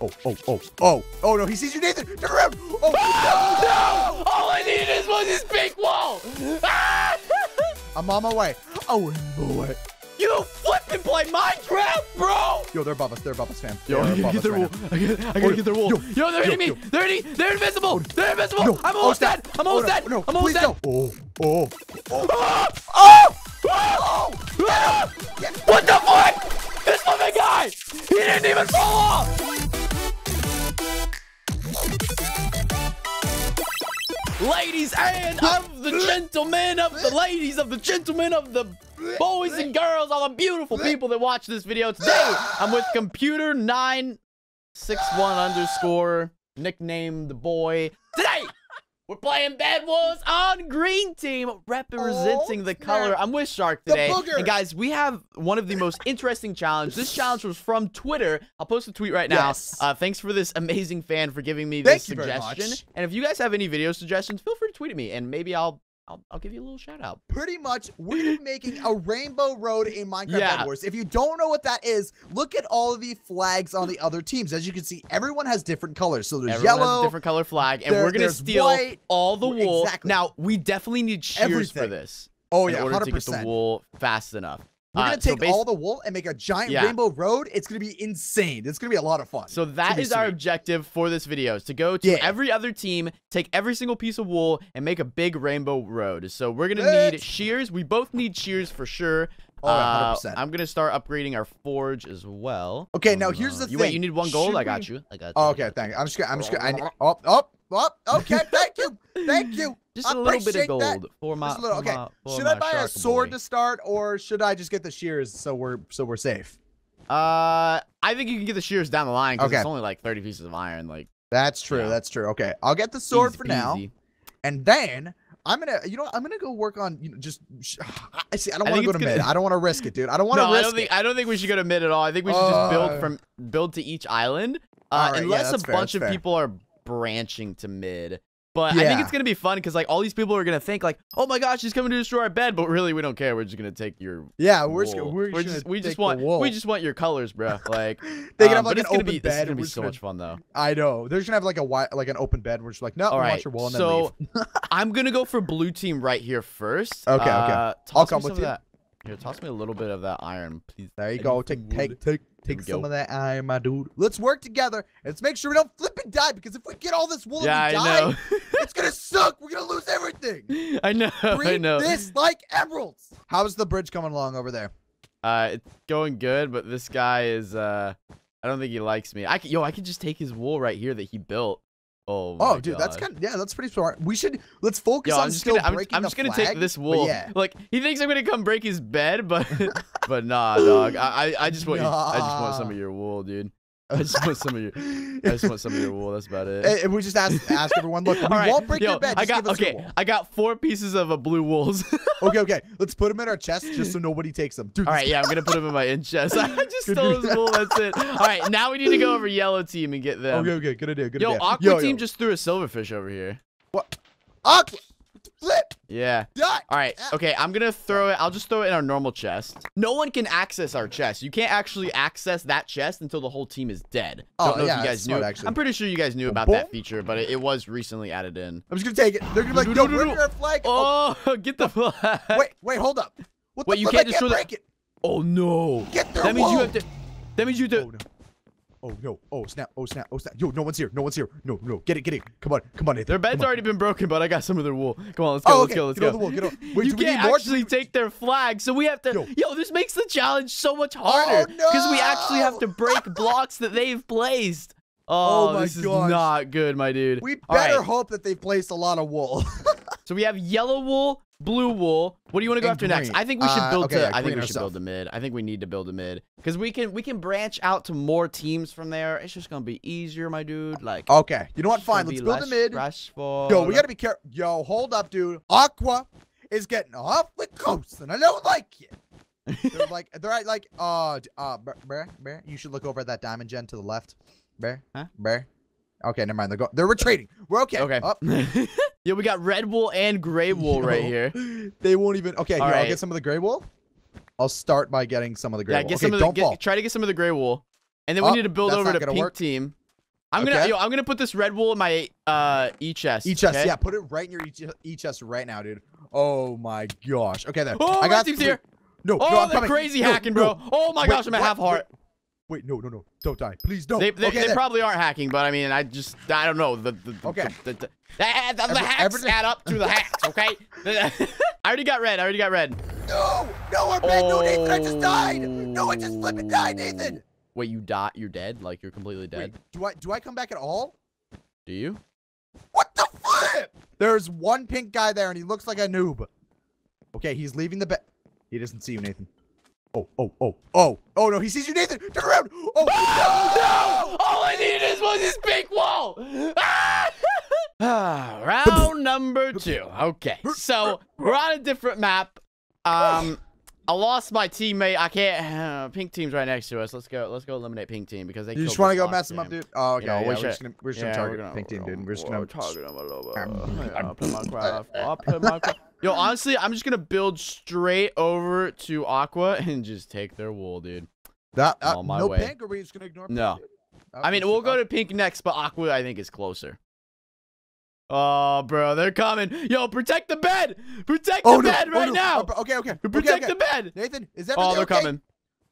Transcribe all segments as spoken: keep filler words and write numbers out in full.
oh, oh, oh, oh, oh, no, he sees you, Nathan. Turn around. Oh, ah, no! no. All I needed was this big wall. Ah! I'm on my way. Oh, boy. You flipping play Minecraft, bro! Yo, they're above us. They're above us, fam. Yo, I gotta get their wall. I gotta get their wall. Yo, they're hitting me. They're hitting. They're invisible. They're invisible. I'm almost dead. I'm almost dead. I'm almost dead. Oh, oh, oh, oh, oh! What the fuck? This fucking guy. He didn't even fall off. Ladies and of the gentlemen, of the ladies, of the gentlemen, of the boys and girls, all the beautiful people that watch this video today. I'm with computer nine six one underscore nickname the boy. Today we're playing Bed Wars on green team, representing oh, the color. I'm with Shark today, and guys, we have one of the most interesting challenges. This challenge was from Twitter. I'll post a tweet right now. Yes. Uh, thanks for this amazing fan for giving me this Thank suggestion. And if you guys have any video suggestions, feel free to tweet at me, and maybe I'll. I'll, I'll give you a little shout out. Pretty much, we're making a rainbow road in Minecraft yeah. Bed Wars. If you don't know what that is, look at all of the flags on the other teams. As you can see, everyone has different colors. So there's everyone yellow. Has a different color flag, and there, we're going to steal white. all the wool. Exactly. Now, we definitely need shears Everything. for this. Oh, yeah, in order one hundred percent. To get the wool fast enough. We're going to uh, take so all the wool and make a giant yeah. rainbow road. It's going to be insane. It's going to be a lot of fun. So that is sweet. Our objective for this video, is to go to yeah. every other team, take every single piece of wool, and make a big rainbow road. So we're going to need shears. We both need shears for sure. Oh, uh, I'm going to start upgrading our forge as well. Okay, oh, now here's the you, thing. Wait, you need one gold? I got you. I got you. Oh, okay, thank you. I'm just going to... Oh, oh, oh, okay, thank you. Thank you. Just a little bit of gold that. for my. Just a little, okay. My, should I buy a sword boy. to start, or should I just get the shears so we're so we're safe? Uh, I think you can get the shears down the line because okay. it's only like thirty pieces of iron. Like that's true. Yeah. That's true. Okay, I'll get the sword Easy for peasy. now, and then I'm gonna, you know, I'm gonna go work on you know, just. I see. I don't want to go to gonna... mid. I don't want to risk it, dude. I don't want to no, risk I don't think, it. I don't think we should go to mid at all. I think we should uh, just build from build to each island, uh, right, unless yeah, a fair, bunch of fair. people are branching to mid. But yeah. I think it's going to be fun because, like, all these people are going to think, like, oh, my gosh, he's coming to destroy our bed. But really, we don't care. We're just going to take your Yeah, we're wool. just, we're we're just we just want we just want your colors, bro. Like, they can um, have, like, an open be, bed. It's going to be so gonna, much fun, though. I know. They're just going to have, like, a like an open bed. We're just like, no, all right, want your wool and so then leave. I'm going to go for blue team right here first. Okay, okay. Uh, I'll come with you. That. Here, toss me a little bit of that iron, please. There you I go. Take, take, take. Take some of that iron, my dude. Let's work together. Let's make sure we don't flip and die, because if we get all this wool yeah, and we I die, it's going to suck. We're going to lose everything. I know. Breathe I know. this like emeralds. How's the bridge coming along over there? Uh, it's going good, but this guy is, uh, I don't think he likes me. I can, yo, I could just take his wool right here that he built. Oh, oh dude, God. that's kind of, yeah, that's pretty smart. We should, let's focus Yo, on I'm just still gonna, breaking I'm, I'm the just going to take this wool. Yeah. Like, he thinks I'm going to come break his bed, but, but nah, dog. I, I just want, nah. you, I just want some of your wool, dude. I just want some of your, I just want some of your wool. That's about it. And we just ask, ask everyone, look, we right. won't break Yo, your bed. Just I got, give us okay, wool. I got four pieces of uh, blue wools. okay, okay. Let's put them in our chest just so nobody takes them. Dude, All right, yeah, I'm going to put them in my in chest. I just stole his wool. That's it. All right, now we need to go over yellow team and get them. Okay, okay. Good idea. Good yo, idea. Aqua yo, Aqua team yo. just threw a silverfish over here. What? Aqua. Flip. Yeah. All right. Okay. I'm going to throw it. I'll just throw it in our normal chest. No one can access our chest. You can't actually access that chest until the whole team is dead. Oh, Don't know yeah, if you guys knew. Smart, I'm pretty sure you guys knew about Boom. that feature, but it, it was recently added in. I'm just going to take it. They're going to be like, yo, rip your flag. Oh, oh, get the flag. Wait, wait, hold up. What wait, the you can't, can't break it. Oh, no. Get their that means you have to. That means you have to. Oh, no. Oh, no. Oh, snap. Oh, snap. Oh, snap. Yo, no one's here. No one's here. No, no. Get it. Get it. Come on. Come on, Nathan. Their bed's already been broken, but I got some of their wool. Come on. Let's go. Oh, okay. Let's go. Let's get go. Wool, get Wait, you do can't we need actually more? take their flag, so we have to... Yo, Yo this makes the challenge so much harder. Because oh, no! we actually have to break blocks that they've placed. Oh, oh my this gosh. is not good, my dude. We better right. hope that they've placed a lot of wool. So we have yellow wool, blue wool. What do you want to go and after green. next? I think we should build uh, okay, to yeah, I think we ourselves. should build a mid. I think we need to build a mid cuz we can we can branch out to more teams from there. It's just going to be easier, my dude. Like Okay. You know what? Fine. Let's build a mid. Rushful. Yo, we got to be careful. Yo, hold up, dude. Aqua is getting off the coast and I don't like it. They're like they're like uh uh bear, bear, you should look over at that diamond gen to the left. Bear. Huh? Bear. Okay, never mind. They're go they're retreating. We're okay. Okay. Up. Yeah, we got red wool and gray wool no, right here. They won't even. Okay, here, right. I'll get some of the gray wool. I'll start by getting some of the gray yeah, wool. Get okay, some of the, don't get, fall. Try to get some of the gray wool, and then oh, we need to build over to pink work. team. I'm okay. gonna yo, I'm gonna put this red wool in my uh e chest. E chest, okay? Yeah. Put it right in your e chest right now, dude. Oh my gosh. Okay, then. Oh, I got team's here. No, oh, no, I'm coming. Crazy no, hacking, bro. No. Oh my wait, gosh, I'm at half heart. Wait, no, no, no. Don't die. Please don't. They, they, okay, they probably aren't hacking, but I mean, I just, I don't know. The, the, okay. The, the, the, the, the, the hacks everything. add up to the hacks, okay? I already got red. I already got red. No, no, I'm dead. Oh. No, Nathan, I just died. No, I just flipping died, Nathan. Wait, you die? You're dead? Like, you're completely dead? Wait, do I, do I come back at all? Do you? What the flip? There's one pink guy there, and he looks like a noob. Okay, he's leaving the bed. He doesn't see you, Nathan. Oh, oh, oh, oh, oh, no, he sees you, Nathan! Turn around! Oh, ah, no! no! All I needed was this big wall! Ah! Ah, round number two. Okay, so we're on a different map. Um, I lost my teammate. I can't... Uh, pink team's right next to us. Let's go Let's go eliminate pink team because they You just want to go mess team. them up, dude? Oh, okay. You know, yeah, we're, yeah, just gonna, we're just going to yeah, target gonna, pink team, dude. We're just going to... target them a little bit. I'll play Minecraft. I'll play Minecraft. Yo, honestly, I'm just going to build straight over to Aqua and just take their wool, dude. That, uh, my no way. pink, or are we just going to ignore pink? No. Oh, I mean, we'll go to pink next, but Aqua, I think, is closer. Oh, bro, they're coming. Yo, protect the bed. Protect oh, the no. bed oh, right no. now. Oh, okay, okay. Protect okay, okay. the bed. Nathan, is that Oh, they're okay? coming.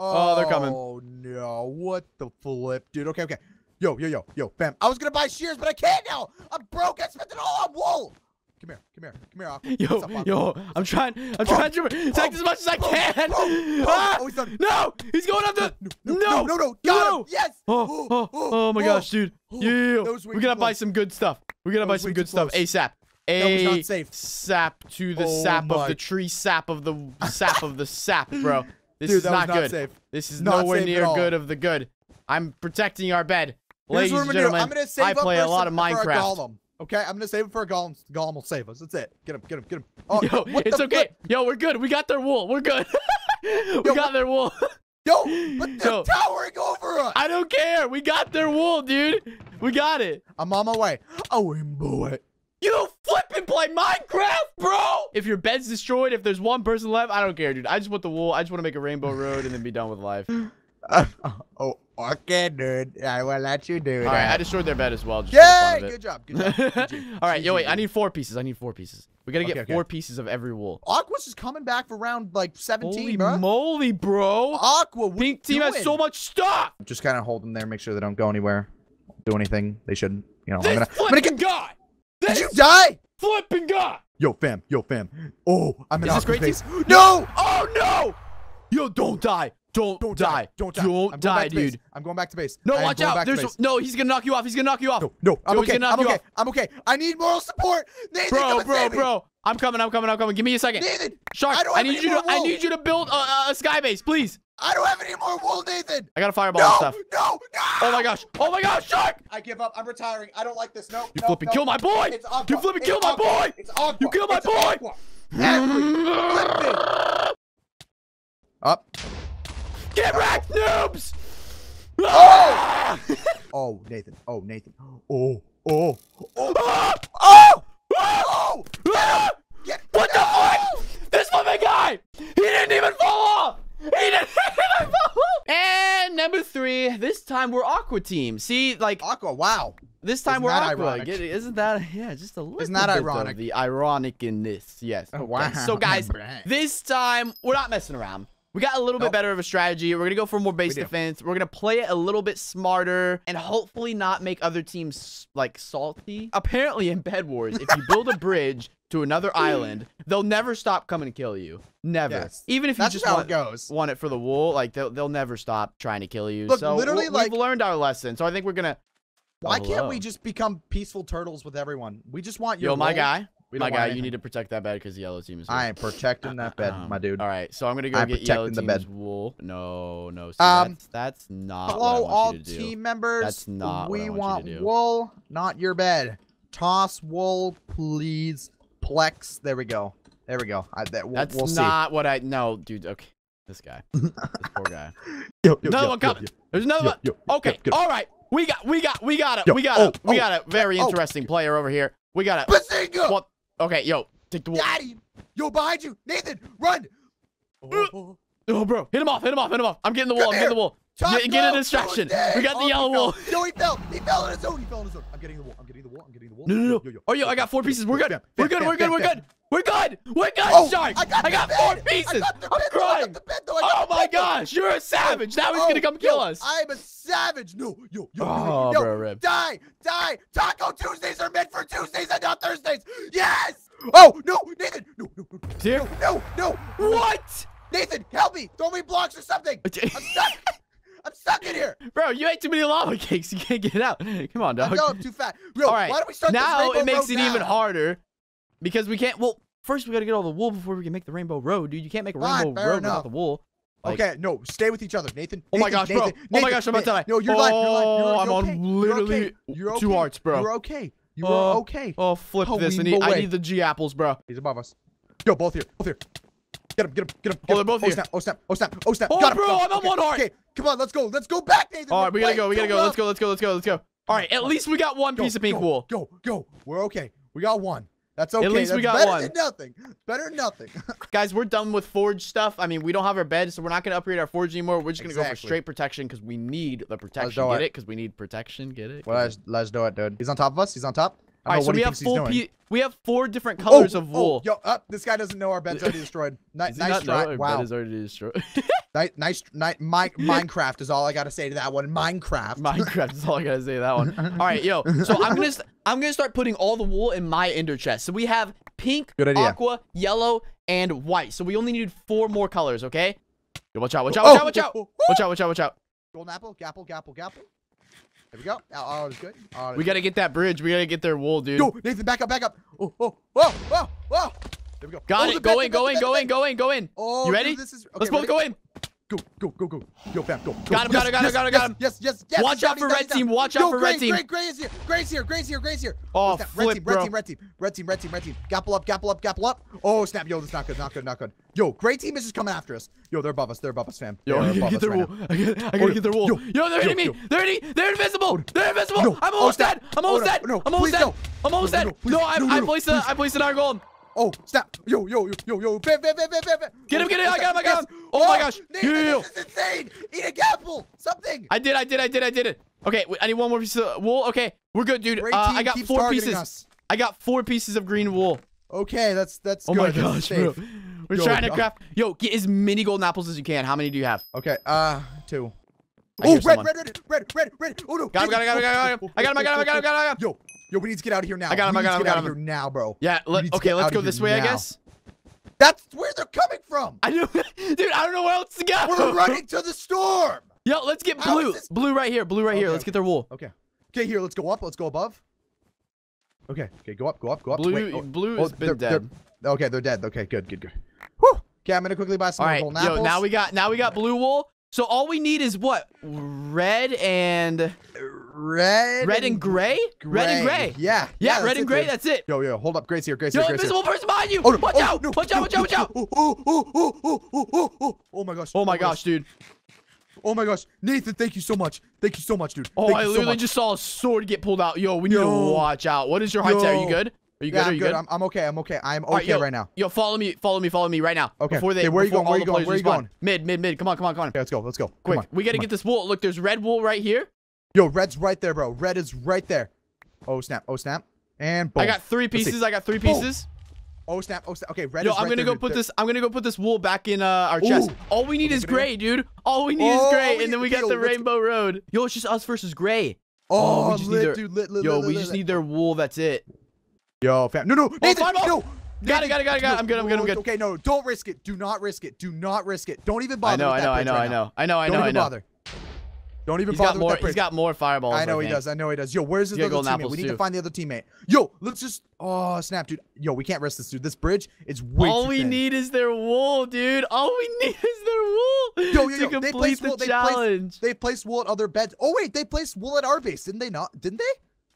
Oh, oh, they're coming. Oh, no. What the flip, dude? Okay, okay. Yo, yo, yo, yo, fam. I was going to buy shears, but I can't now. I'm broke. I spent it all on wool. Come here, come here, come here, Aqua. Yo, What's up, yo, Aqua? I'm trying, I'm oh, trying to attack oh, as much as I can. Oh, oh, ah, oh, he's done. No, he's going up the. No, no, no, no, no, got no. Him. Yes. Oh, oh, oh, oh my oh, gosh, dude. Oh, yeah, we're gonna buy some good stuff. We're gonna buy some good stuff ASAP. ASAP to the oh, sap my. of the tree, sap of the sap of the sap, bro. This dude, is not, not good. Safe. This is not nowhere near good of the good. I'm protecting our bed, ladies and gentlemen. I play a lot of Minecraft. Okay, I'm gonna save it for a golem. Golem will save us. That's it. Get him, get him, get him. Oh, yo, it's okay. Flip? Yo, we're good. We got their wool. We're good. we yo, got what? their wool. Yo, but they're yo. towering over us. I don't care. We got their wool, dude. We got it. I'm on my way. Oh, boy. You flipping play Minecraft, bro. If your bed's destroyed, if there's one person left, I don't care, dude. I just want the wool. I just want to make a rainbow road and then be done with life. Uh, oh, okay, dude. I will let you do that. All right, I destroyed their bed as well. Just Yay! Good job. Good job. All right, yo, wait. I need four pieces. I need four pieces. We gotta okay, get four okay. pieces of every wool. Aqua's is coming back for round like seventeen, Holy bro. moly, bro! Aqua, what pink team doing? has so much stuff. Just kind of hold them there, make sure they don't go anywhere, do anything they shouldn't. You know, this I'm gonna. Flipping I'm gonna get... God! This Did you die? Flipping God! Yo, fam. Yo, fam. Oh, I'm in Aqua's face. Team? No! Oh no! Yo, don't die. Don't, don't die. die. Don't die. Don't die, dude. I'm going back to base. No, watch out. There's a, no, he's going to knock you off. He's going to knock you off. No, no. I'm Yo, okay. I'm okay. Off. I'm okay. I need moral support. Nathan, bro, bro, bro. I'm coming. I'm coming. I'm coming. Give me a second. Nathan, Shark, I, don't I need you to wool. I need you to build a, a sky base, please. I don't have any more wool, Nathan. I got a fireball no, and stuff. No, no. Oh my gosh. Oh my gosh, Shark. I give up. I'm retiring. I don't like this. No. You no, flipping no. kill my boy. You flipping kill my boy. You kill my boy. Up. Get wrecked, noobs! Oh! oh, Nathan. Oh, Nathan. Oh, oh, oh, oh, oh, oh! oh! Get what the oh! fuck? This fucking guy! He didn't even fall off! He didn't even fall off! And number three, this time we're Aqua team. See, like Aqua, wow. This time isn't we're Aqua. Get, isn't that, yeah, just a little isn't that bit ironic? of the ironic in this, yes. Oh, wow. So guys, this time we're not messing around. We got a little nope. bit better of a strategy. We're going to go for more base defense. We're going to play it a little bit smarter and hopefully not make other teams, like, salty. Apparently, in Bed Wars, if you build a bridge to another island, they'll never stop coming to kill you. Never. Yes. Even if you That's just want, it goes. want it for the wool, like, they'll, they'll never stop trying to kill you. Look, so literally, we'll, like, we've learned our lesson. So I think we're going to... Why oh, can't we just become peaceful turtles with everyone? We just want your Yo, my guy. My guy, anything. you need to protect that bed because the yellow team is here. I am protecting that bed, um, my dude. All right, so I'm going to go I'm get yellow the team's bed. wool. No, no. So um, that's, that's not hello, what I want you to do. Hello, all team members. That's not we what I want, want you to do. wool, not your bed. Toss wool, please. Plex. There we go. There we go. I, that, we'll, that's we'll not see. what I... No, dude. Okay. This guy. This poor guy. Yo, yo, another yo, one coming. Yo, yo, There's another yo, one. Yo, yo, okay. Yo, all right. We got we got, we got it. Yo, we got oh, it. We oh, got a very interesting player over here. We got it. Okay, yo, take the wool. Daddy, yo, behind you, Nathan, run! Oh, oh, bro, hit him off, hit him off, hit him off. I'm getting the wool, Come I'm here. getting the wool. Top, get, get a distraction. Oh, we got the oh, yellow wall. Fell. No, he fell. He fell in his zone. He fell in his zone. I'm getting the wall. I'm getting the wall. I'm getting the wall. No, no, no. Yo, yo. Oh, yo, I got four pieces. We're good. Bam, bam, we're good. Bam, we're good. Bam, we're good. Bam. We're good. We're good. Oh, Shark. I got, I got four pieces. Got I'm bed, crying. Bed, oh, my gosh. You're a savage. Now he's oh, going to come yo, kill us. I'm a savage. No, yo, yo, oh, yo, bro, yo. Die. Die. Taco Tuesdays are meant for Tuesdays and not Thursdays. Yes. Oh, no, Nathan. No, no, no. No, no. What? Nathan, help me. Throw me blocks or something. I'm stuck. I'm stuck in here, bro. You ate too many lava cakes. You can't get out. Come on, dog. No, I'm too fat. Bro, all right. Why don't we start now? This it makes it now? even harder because we can't. Well, first we gotta get all the wool before we can make the rainbow road, dude. You can't make a Fine, rainbow road enough. without the wool. Like, okay, no. Stay with each other, Nathan. Oh Nathan, my gosh, bro. Nathan, Nathan, oh my gosh, I'm about to die. No, you're alive. You're alive. You're, you're I'm okay. on literally you're okay. You're okay. two hearts, bro. You're okay. You're uh, okay. Oh, flip oh, this. I need, I need the G apples, bro. He's above us. Yo, both here. Both here. Get him, get him, get him. Get oh, they're both oh, here. Snap, oh, snap, oh, snap, oh, snap. Oh, Got bro, him. I'm on okay. one heart. Okay, come on, let's go. Let's go back, Nathan. All right, we gotta go, we gotta go. Let's go, let's go, let's go, let's go. All right, at least we got one go, piece of pink go, wool. Go, go. We're okay. We got one. That's okay. At least That's we got better one. Than nothing. Better than nothing. Guys, we're done with forge stuff. I mean, we don't have our bed, so we're not gonna upgrade our forge anymore. We're just gonna exactly. go for straight protection because we need the protection. Get it? Because we need protection. Get it? Well, let's, let's do it, dude. He's on top of us. He's on top. All right, so we have full P we have four different colors oh, of wool. Oh, yo, uh, this guy doesn't know our bed's already destroyed. Ni nice not try. Our wow. bed is already destroyed. nice, nice, nice my, Minecraft is all I gotta say to that one. Minecraft. Minecraft is all I gotta say to that one. All right, yo. So I'm gonna I'm gonna start putting all the wool in my ender chest. So we have pink, aqua, yellow, and white. So we only need four more colors. Okay. Yo, watch out! Watch out! Watch oh, out! Watch oh, out! Oh, watch oh. out! Watch out! Watch out! Golden apple, gapple, gapple, gapple. There we go. Oh, it's good. Oh, it's we got to get that bridge. We got to get their wool, dude. Yo, Nathan, back up, back up. Oh, oh, oh, oh, oh. There we go. Got oh, it. Go in, go in, go in, go in, go in. Oh, you ready? Dude, this is... okay, Let's ready? both go in. Go, go, go, go. Yo, fam, go. Got him, got him, got him, got him, got him. Yes, yes, yes. Watch out for red team. Watch out for red team. Gray, Gray is here. Gray's here, Gray's here, Gray's here. Oh, flip, bro. Red team, red team, red team, red team, red team. Gapple up, gapple up, gapple up. Oh, snap. Yo, that's not good, not good, not good. Yo, gray team is just coming after us. Yo, they're above us. They're above us, fam. Yo, I gotta get their wool. I gotta get their wool. Yo, they're hitting me. They're hitting. They're invisible. They're invisible. I'm almost dead. I'm almost dead. I'm almost dead. I'm almost dead. No, I placed the. I placed another golem. Oh, snap. Yo, yo, yo, yo, yo. Bam, bam, bam, bam, bam. Get him, get him. I got him, I got him. Oh, oh my gosh. Nathan, yo, yo. This is insane. Eat a apple. Something. I did, I did, I did, I did it. Okay, I need one more piece of wool. Okay, we're good, dude. Uh, I got four pieces. Us. I got four pieces of green wool. Okay, that's that's oh good. Oh my gosh, bro. We're yo, trying to craft. Yo, get as many golden apples as you can. How many do you have? Okay, uh, two. Oh, red, red, red, red, red, red. Oh, no. Got him, got him, got him, got him. I got him, I got him, I got him, I got him. Yo. Yo, we need to get out of here now. I got him. I got him. I got him. Here now, bro. Yeah. Let, okay, let's go this way, now. I guess. That's where they're coming from. I know, dude. I don't know where else to go. We're running to the storm. Yo, let's get blue. Blue right here. Blue right okay. here. Let's get their wool. Okay. Okay, here. Let's go up. Let's go above. Okay. Okay, go up. Go up. Go up. Blue. Wait, oh, blue has oh, been they're, dead. They're, okay, they're dead. Okay, good. Good. Good. Whew. Okay, I'm gonna quickly buy some golden apples. All right. Yo, now we got now we got blue wool. So all we need is what? Red and red, red and gray? gray, red and gray. Yeah, yeah, yeah red and gray. Dude. That's it. Yo, yo, hold up, Gray's here, Gray's yo, here. Yo, invisible here. person behind you. Oh, no. Watch oh, out! No. Watch out! Watch out! Watch out! Oh my gosh! Oh my gosh, dude! Oh my gosh, Nathan, thank you so much. Thank you so much, dude. Oh, thank I literally so just saw a sword get pulled out. Yo, we need yo. to watch out. What is your height? Are you good? Are you good? Yeah, Are you good? good? I'm, I'm okay. I'm okay. I'm okay right, yo, right now. Yo, follow me. Follow me. Follow me right now. Okay. Before they, hey, where are you going? Where are you going? Where are you going? Mid, mid, mid. Come on, come on, come on. Okay, let's go. Let's go. Quick. On, we gotta get this wool. Look, there's red wool right here. Yo, red's right there, bro. Red is right there. Oh snap. Oh snap. And boom. I got three pieces. I got three pieces. Oh snap. Oh snap. Okay, red. Yo, is I'm right gonna there, go dude. put this. I'm gonna go put this wool back in uh, our Ooh. chest. All we need okay, is gray, dude. All we need oh, is gray, and then we got the rainbow road. Yo, it's just us versus gray. Oh, lit, dude. Lit, lit. Yo, we just need their wool. That's it. Yo, fam. No, no, Nathan, oh, no. Got it, got it, got it, got it. I'm good, I'm good, I'm good. Okay, no, don't risk it. Do not risk it. Do not risk it. Don't even bother. I know, with that I know, I know, right I know, I know, I know. Don't I know, even I know. bother. Don't even he's bother. Got more, with that he's got more fireballs. I know he man. does. I know he does. Yo, where's his other teammate? We need too. to find the other teammate. Yo, let's just. Oh snap, dude. Yo, we can't risk this, dude. This bridge is way All too we thin. need is their wool, dude. All we need is their wool. Yo, yo, yo. To they placed the wool. They placed, they placed wool at other beds. Oh wait, they placed wool at our base, didn't they? Not? Didn't they?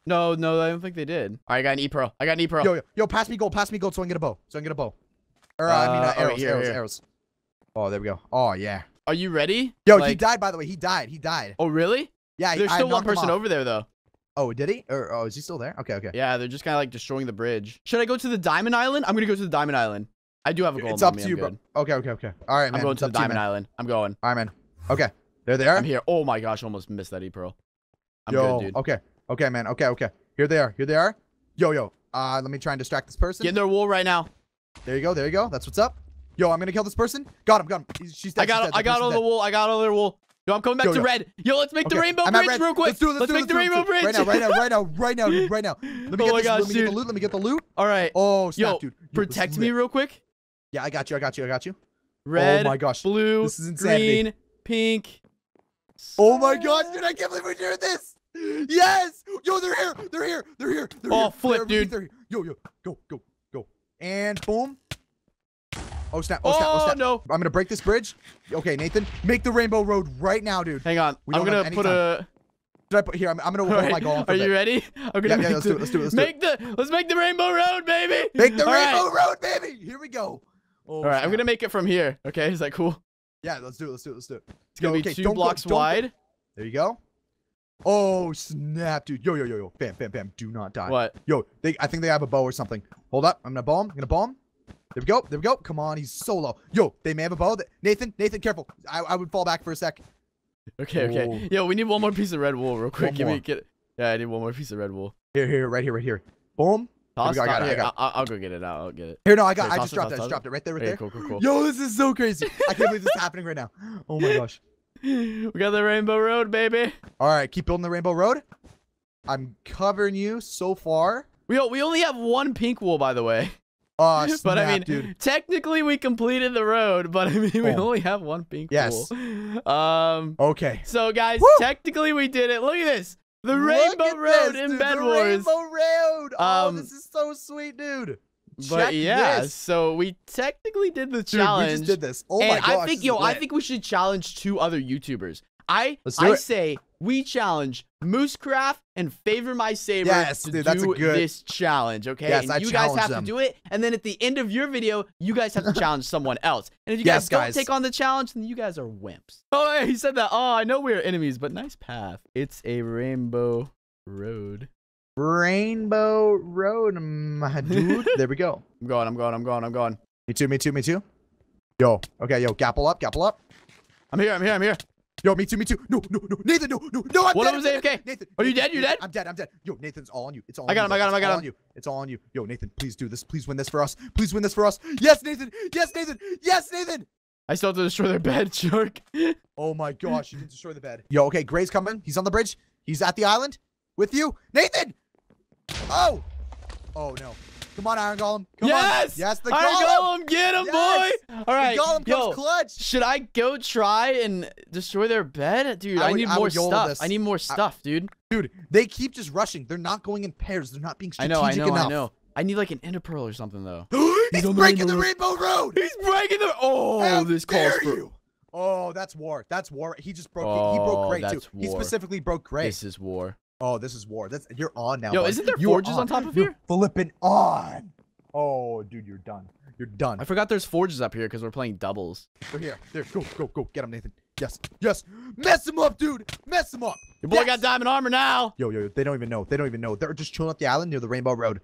No, no, I don't think they did. All right, I got an E-Pearl. I got an E-Pearl. Yo, yo, yo, pass me gold, pass me gold so I can get a bow. So I can get a bow. Or, uh, uh, I mean, uh, arrows, right, here, arrows, here. arrows. Oh, there we go. Oh, yeah. Are you ready? Yo, like... he died, by the way. He died. He died. Oh, really? Yeah, There's I, still I one person over there, though. Oh, did he? Or, oh, is he still there? Okay, okay. Yeah, they're just kind of, like, destroying the bridge. Should I go to the Diamond Island? I'm going to go to the Diamond Island. I do have a gold. It's up to you, bro. Okay, okay, okay. All right, man. I'm going to the Diamond Island. I'm going. All right, man. Okay. There they are. I'm here. Oh my gosh, almost missed that E-Pearl. I'm yo, good, dude. Okay. Okay, man. Okay, okay. Here they are. Here they are. Yo, yo. Uh, let me try and distract this person. Get in their wool right now. There you go. There you go. That's what's up. Yo, I'm gonna kill this person. Got him. Got him. He's, she's dead. I got. She's dead. I got all the wool. I got all their wool. Yo, I'm coming back yo, to yo. red. Yo, let's make okay. the rainbow I'm bridge real quick. Let's do it. Let's, let's do, make let's the rainbow bridge. Right now, right now, right now, right now, dude, right now. Let me get oh my gosh, Let me dude. get the loot. Let me get the loot. All right. Oh, snap, yo, dude. Yo, protect me real quick. Yeah, I got you. I got you. I got you. Red. Oh my gosh. Blue. This is insanity. Green. Pink. Oh my gosh, dude! I can't believe we're doing this. Yes. Yo, they're here. They're here. They're here. They're oh, here. flip, they're dude. Yo, yo, go, go, go, and boom. Oh snap! Oh, oh snap! Oh snap! No! I'm gonna break this bridge. Okay, Nathan, make the rainbow road right now, dude. Hang on. We I'm gonna put time. a. Did I put here? I'm, I'm gonna roll right. my goal. Are you bit. ready? I'm gonna yeah, make yeah, let's the, do it. Let's do it. Let's make do it. the. Let's make the rainbow road, baby. Make the All rainbow right. road, baby. Here we go. Oh, All right, snap. I'm gonna make it from here. Okay, is that cool? Yeah, let's do it. Let's do it. Let's do it. It's gonna yo, be okay, two blocks go, wide. Go. There you go. Oh snap, dude! Yo, yo, yo, yo! Bam, bam, bam! Do not die. What? Yo, they. I think they have a bow or something. Hold up! I'm gonna bow him. I'm gonna bow him. There we go. There we go. Come on. He's so low. Yo, they may have a bow. Nathan, Nathan, careful. I, I would fall back for a sec. Okay, okay. Whoa. Yo, we need one more piece of red wool real quick. One Give more. me get it. Yeah, I need one more piece of red wool. Here, here, right here, right here. Boom. Toss, go. I got it. I got it. I'll, I'll go get it out. I'll get it. Here, no, I got. Here, I just dropped it. I just dropped it right there, right okay, there. Cool, cool, cool. Yo, this is so crazy. I can't believe this is happening right now. Oh my gosh. We got the rainbow road, baby. All right, keep building the rainbow road. I'm covering you so far. We we only have one pink wool, by the way. Oh, snap, but I mean, dude. technically we completed the road, but I mean, we oh. only have one pink yes. wool. Um, okay. So guys, Woo! technically we did it. Look at this. The Look Rainbow Road this, in dude, Bed the Wars. Rainbow Road. Oh, um, this is so sweet, dude. But Check yeah, this. so we technically did the challenge. Dude, we just did this. Oh my and gosh. I think, yo, I think we should challenge two other YouTubers. I, I say we challenge Moosecraft and Favor My Saber yes, to dude, that's do a good... this challenge, okay? Yes, and I you guys have them. to do it, and then at the end of your video, you guys have to challenge someone else. And if you yes, guys don't guys. take on the challenge, then you guys are wimps. Oh, he said that. Oh, I know we're enemies, but nice path. It's a rainbow road. Rainbow road, my dude. There we go. I'm going, I'm going, I'm going, I'm going. Me too, me too, me too. Yo, okay, yo, gapple up, gapple up. I'm here, I'm here, I'm here. Yo, me too, me too. No, no, no, Nathan, no, no, no, I'm what dead. What was A F K? Nathan, Nathan, Are you dead? You dead? I'm dead, I'm dead. Yo, Nathan, it's all on you. It's all on you. I got him, I got him, I got him. It's all on you. Yo, Nathan, please do this. Please win this for us. Please win this for us. Yes, Nathan. Yes, Nathan. Yes, Nathan. I still have to destroy their bed, shark. Oh my gosh, you didn't destroy the bed. Yo, okay, Gray's coming. He's on the bridge. He's at the island with you. Nathan. Oh. Oh, no. Come on, Iron Golem. Come yes! on. Yes! The Iron Golem! Golem get him, yes! boy! All right. The Golem yo, comes clutch. Should I go try and destroy their bed? Dude, I, would, I, need I, I need more stuff. I need more stuff, dude. Dude, they keep just rushing. They're not going in pairs. They're not being strategic enough. I know, I know, enough. I know. I need like an ender pearl or something, though. He's, He's breaking the rainbow road! He's breaking the... Oh, How this calls for... You? Oh, that's war. That's war. He just broke... Oh, he broke Gray, too. War. He specifically broke Gray. This is war. Oh, this is war. That's you're on now. Yo, buddy. Isn't there you're forges on. on top of you're here? Flipping on. Oh, dude, you're done. You're done. I forgot there's forges up here because we're playing doubles. They're here. There, go, go, go. Get him, Nathan. Yes, yes. Mess him up, dude. Mess him up. Your boy yes. got diamond armor now. Yo, yo, yo, they don't even know. They don't even know. They're just chilling up the island near the rainbow road.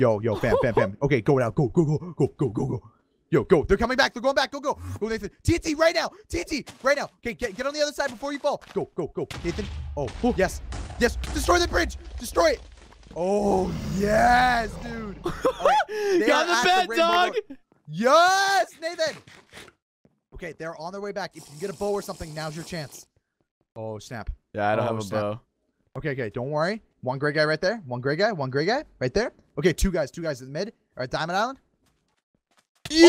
Yo, yo, bam, bam, bam. Okay, go now. Go, go, go, go, go, go, go. Yo, go. They're coming back. They're going back. Go, go. Go, Nathan. T N T right now. T N T right now. Okay, get, get on the other side before you fall. Go, go, go. Nathan. Oh, oh. yes. Yes. Destroy the bridge. Destroy it. Oh, yes, dude. Right. Got the bed, the dog. Road. Yes, Nathan. Okay, they're on their way back. If you can get a bow or something, now's your chance. Oh, snap. Yeah, I don't oh, have a snap. bow. Okay, okay. Don't worry. One gray guy right there. One gray guy. One gray guy right there. Okay, two guys. Two guys in the mid. All right, Diamond Island. Yeah!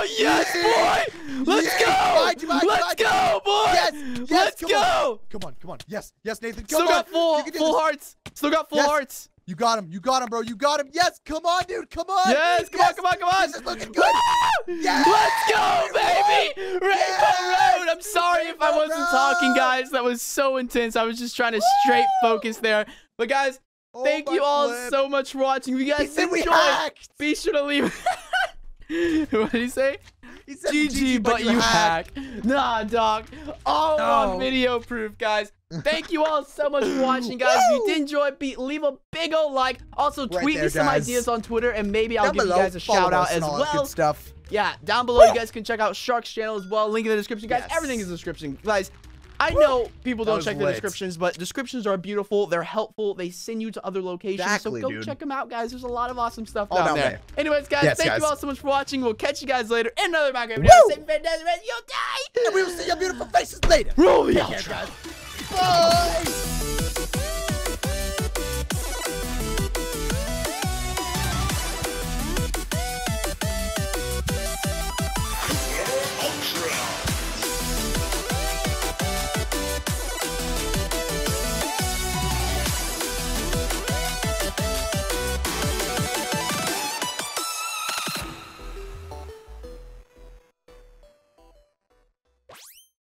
Oh, yes, yeah! boy! Let's yeah! go! Mind you, mind you, Let's go, boy! Yes! yes Let's come go! On. Come on, come on. Yes, yes, Nathan, come Still on. Still got full, full this. hearts. Still got full yes. hearts. You got him. You got him, bro. You got him. Yes, come on, dude. Come on. Yes, come yes. on, come on, come on. This is looking good. Yes! Let's go, baby. Rainbow yes! Road. I'm sorry Rainbow if I wasn't Road. talking, guys. That was so intense. I was just trying to straight Woo! focus there. But, guys, oh, thank you all flip. so much for watching. If you guys enjoyed, be sure to leave... What did he say? He said G G, G G, but you hack. hack. Nah, dog. All no. on video proof, guys. Thank you all so much for watching, guys. If you did enjoy, be, leave a big old like. Also, tweet right there, me some guys. ideas on Twitter, and maybe I'll down give below, you guys a shout out as well. Good stuff. Yeah, down below, Woo! you guys can check out Shark's channel as well. Link in the description, guys. Yes. Everything is in the description, guys. I know people don't check the descriptions, but descriptions are beautiful. They're helpful. They send you to other locations. Exactly, so go dude. check them out, guys. There's a lot of awesome stuff down, down there. there. Anyways, guys, yes, thank guys. you all so much for watching. We'll catch you guys later in another Minecraft video. Same fantastic rest of your day. And we will see your beautiful faces later. Roll the outro. Bye.